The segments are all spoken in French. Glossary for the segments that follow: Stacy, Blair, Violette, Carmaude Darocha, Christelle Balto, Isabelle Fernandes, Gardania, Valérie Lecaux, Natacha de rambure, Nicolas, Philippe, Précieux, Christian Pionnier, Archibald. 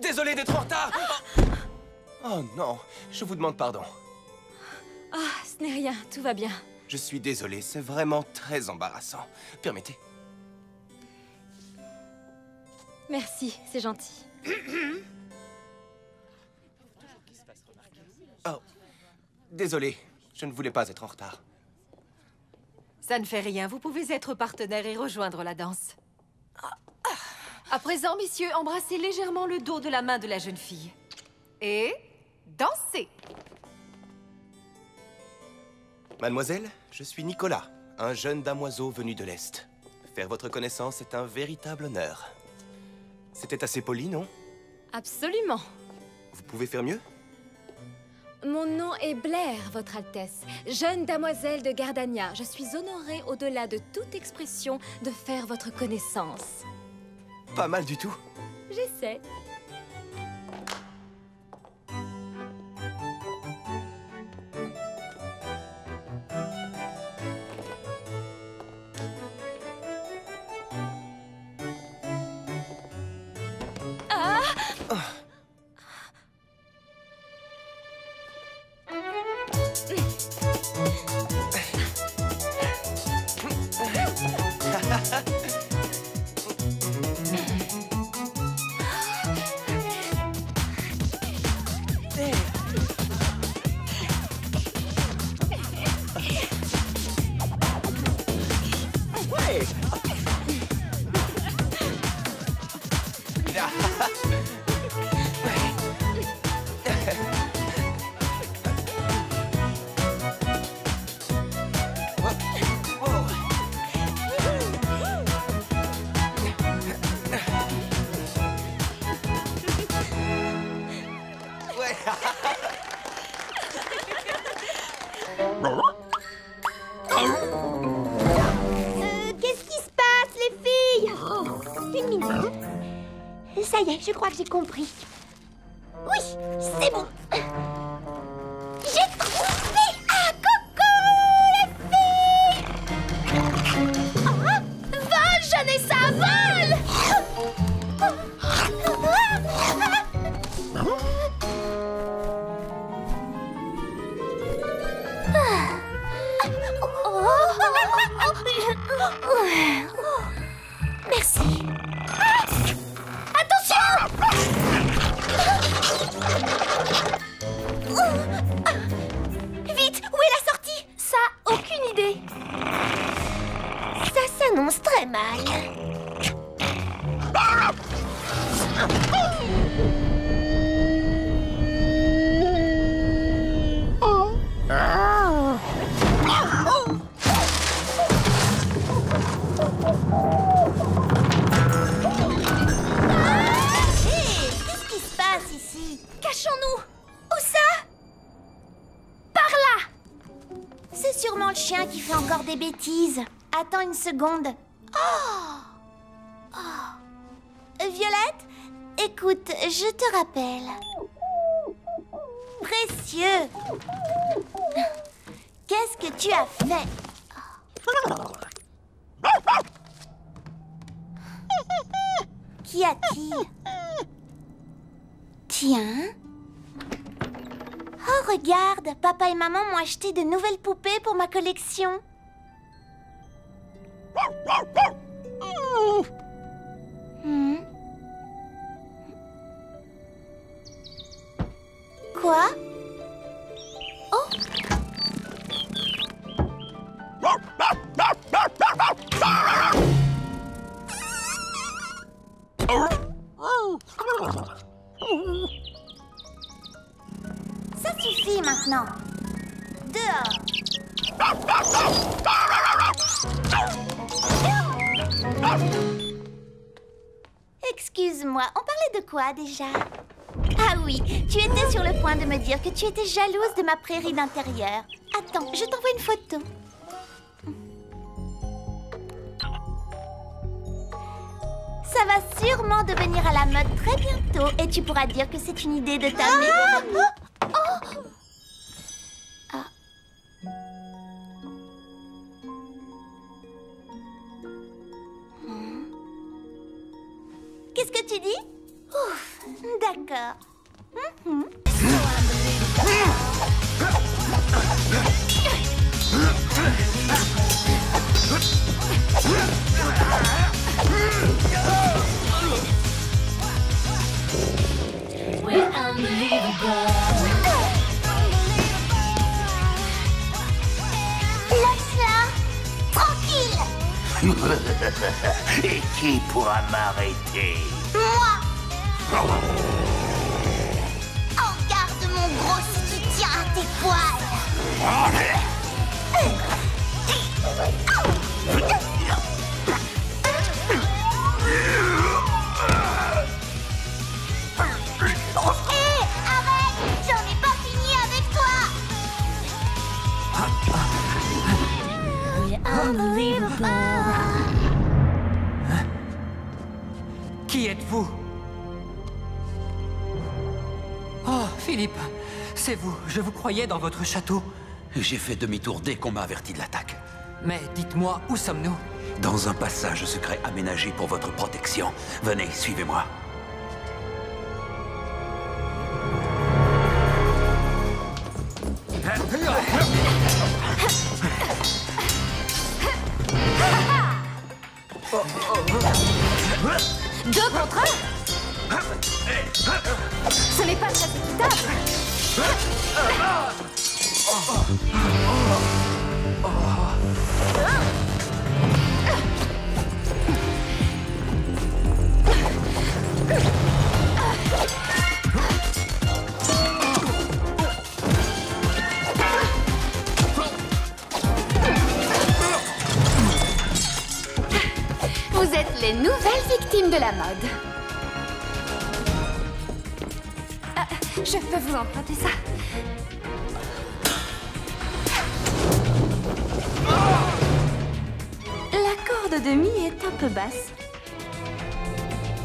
Désolé d'être en retard. Oh non, je vous demande pardon. Ah, ce n'est rien, tout va bien. Je suis désolé, c'est vraiment très embarrassant. Permettez. Merci, c'est gentil. Oh, désolé, je ne voulais pas être en retard. Ça ne fait rien, vous pouvez être partenaire et rejoindre la danse. À présent, messieurs, embrassez légèrement le dos de la main de la jeune fille. Et dansez. Mademoiselle, je suis Nicolas, un jeune damoiseau venu de l'Est. Faire votre connaissance est un véritable honneur. C'était assez poli, non? Absolument. Vous pouvez faire mieux? Mon nom est Blair, votre Altesse, jeune damoiselle de Gardania. Je suis honorée au-delà de toute expression de faire votre connaissance. Pas mal du tout. J'essaie. Je crois que j'ai compris. Oui, c'est bon. J'ai trouvé un coco, les filles. Oh, vole, Jeunessa, vole. Merci. Attends une seconde. Violette, écoute, je te rappelle. Précieux, qu'est-ce que tu as fait? Qu'y a-t-il? Tiens. Oh, regarde, papa et maman m'ont acheté de nouvelles poupées pour ma collection. Quoi? Oh! Ça suffit maintenant. Dehors. Excuse-moi, on parlait de quoi déjà? Ah oui, tu étais sur le point de me dire que tu étais jalouse de ma prairie d'intérieur. Attends, je t'envoie une photo. Ça va sûrement devenir à la mode très bientôt et tu pourras dire que c'est une idée de ta mère. Qu'est-ce que tu dis? Ouf, d'accord. We're unbelievable. Et qui pourra m'arrêter? Moi! Oh, garde mon gros qui tient à tes poils! Hé, arrête! J'en ai pas fini avec toi! Unbelievable! Qui êtes-vous? Oh, Philippe, c'est vous. Je vous croyais dans votre château. J'ai fait demi-tour dès qu'on m'a averti de l'attaque. Mais dites-moi, où sommes-nous? Dans un passage secret aménagé pour votre protection. Venez, suivez-moi. Ce n'est pas très équitable. Vous êtes les nouvelles victimes de la mode. Je peux vous emprunter ça. La corde de mi est un peu basse.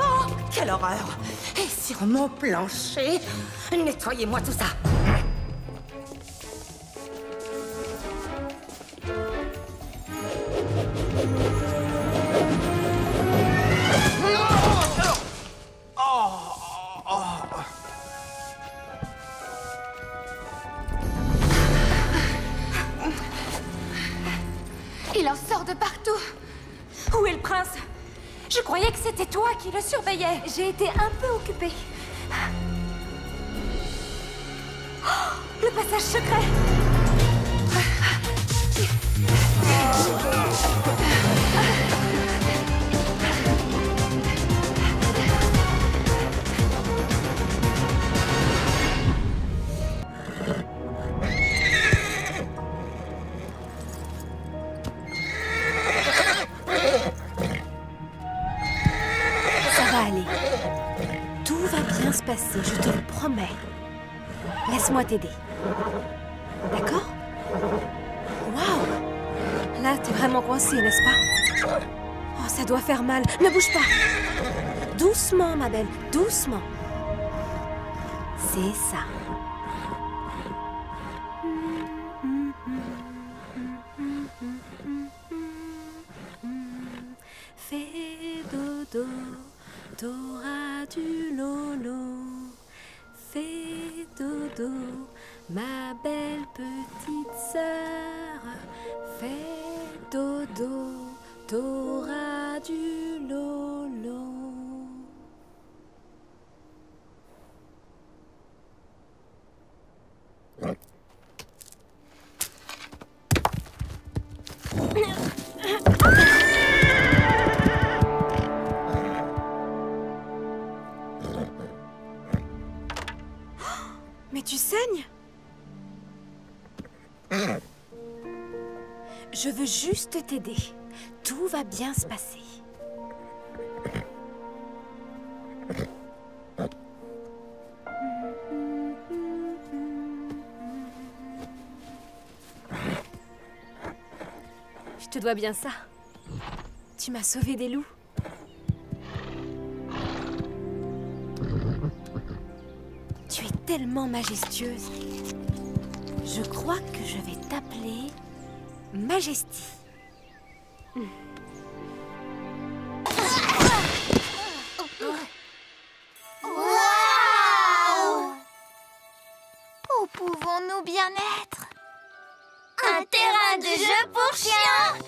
Oh, quelle horreur! Et sur mon plancher, nettoyez-moi tout ça. Qui le surveillait. J'ai été un peu occupée. Oh, le passage secret. Je te le promets. Laisse-moi t'aider. D'accord? Waouh! Là, t'es vraiment coincée, n'est-ce pas? Oh, ça doit faire mal. Ne bouge pas. Doucement, ma belle. Doucement. C'est ça. Fais dodo. T'auras du lolo. Fais dodo, ma belle petite sœur. Fais dodo, t'auras du lolo. Mais tu saignes? Je veux juste t'aider. Tout va bien se passer. Je te dois bien ça. Tu m'as sauvé des loups. Tellement majestueuse. Je crois que je vais t'appeler Majesty. Wow. pouvons-nous bien être? Un terrain de jeu pour chiens.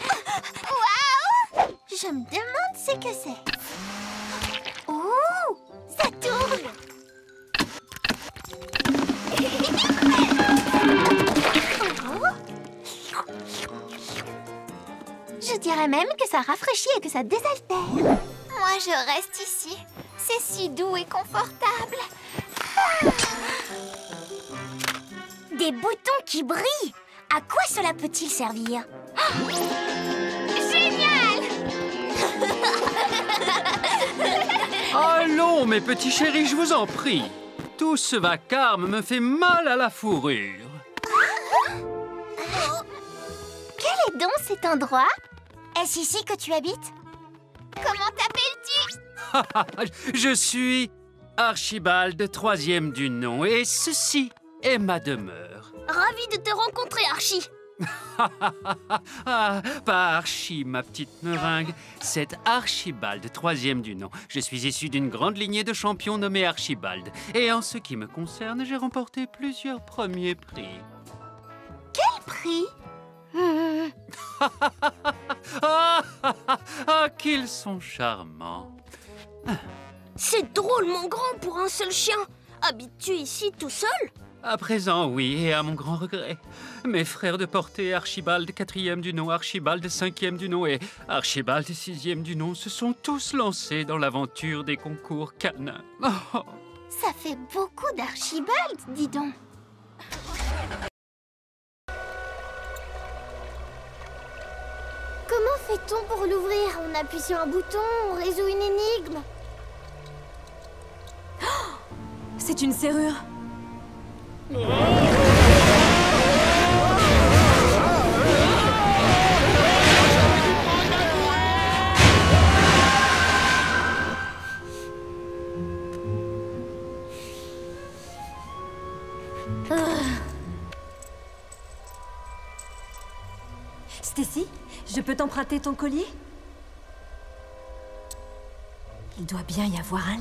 Waouh! Je me demande ce que c'est. Ouh! Ça tourne. Je dirais même que ça rafraîchit et que ça désaltère. Moi, je reste ici. C'est si doux et confortable. Ah! Des boutons qui brillent. À quoi cela peut-il servir? Oh! Génial! Allons, mes petits chéris, je vous en prie. Tout ce vacarme me fait mal à la fourrure. Oh! Quel est donc cet endroit? Est-ce ici que tu habites? Comment t'appelles-tu? Je suis Archibald, troisième du nom, et ceci est ma demeure. Ravi de te rencontrer, Archie. Ah, pas Archie, ma petite meringue. C'est Archibald, troisième du nom. Je suis issu d'une grande lignée de champions nommés Archibald. Et en ce qui me concerne, j'ai remporté plusieurs premiers prix. Quel prix? Ah, qu'ils sont charmants. C'est drôlement grand pour un seul chien. Habites-tu ici tout seul? À présent, oui, et à mon grand regret. Mes frères de portée, Archibald, quatrième du nom, Archibald, cinquième du nom, et Archibald, sixième du nom, se sont tous lancés dans l'aventure des concours canins. Oh. Ça fait beaucoup d'Archibald, dis donc. Comment fait-on pour l'ouvrir? On appuie sur un bouton, on résout une énigme. Oh! C'est une serrure. Oh! Stacy, je peux t'emprunter ton collier? Il doit bien y avoir un lien.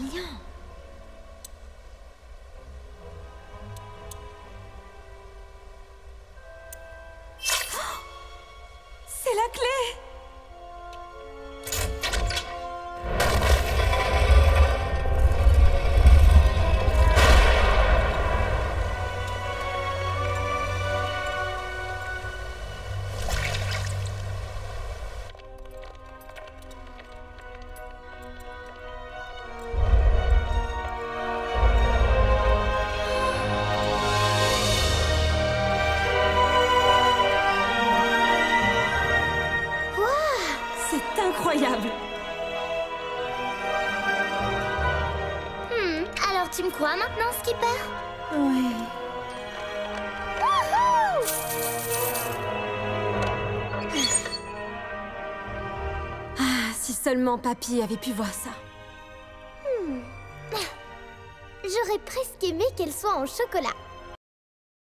Papy avait pu voir ça. J'aurais presque aimé qu'elle soit en chocolat.